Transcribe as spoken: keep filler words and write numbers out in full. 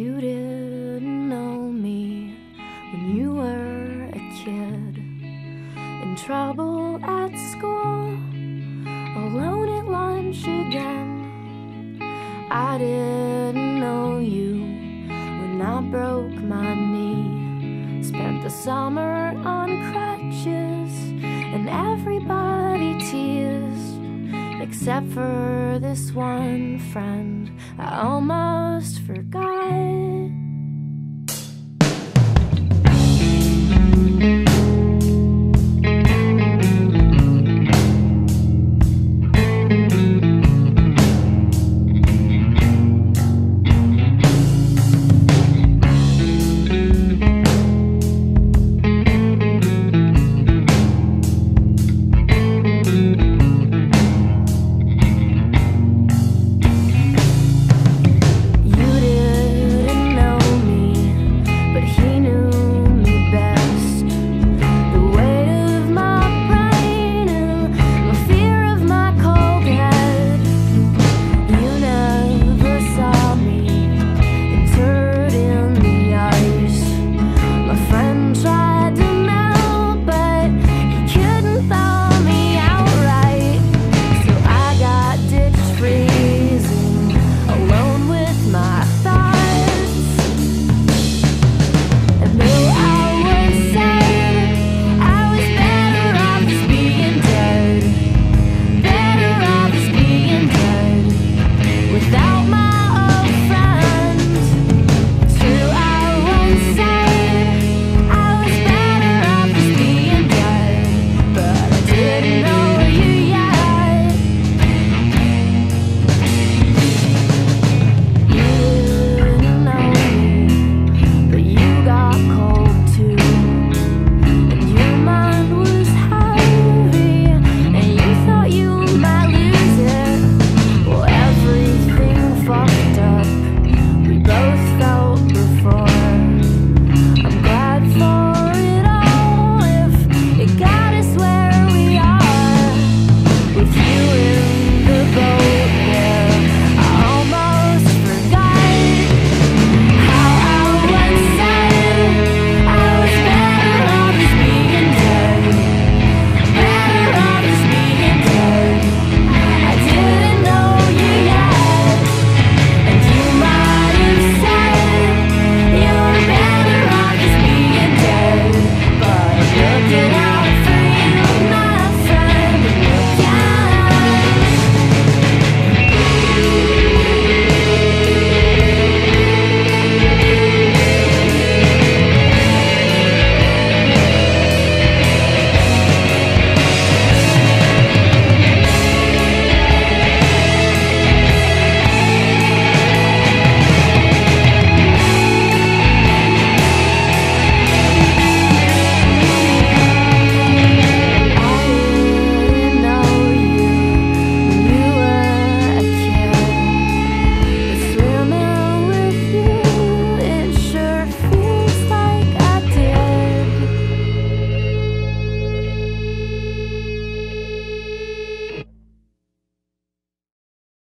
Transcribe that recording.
You didn't know me when you were a kid, in trouble at school, alone at lunch again. I didn't know you when I broke my knee, spent the summer on crutches, and everybody teased, except for this one friend I almost forgot.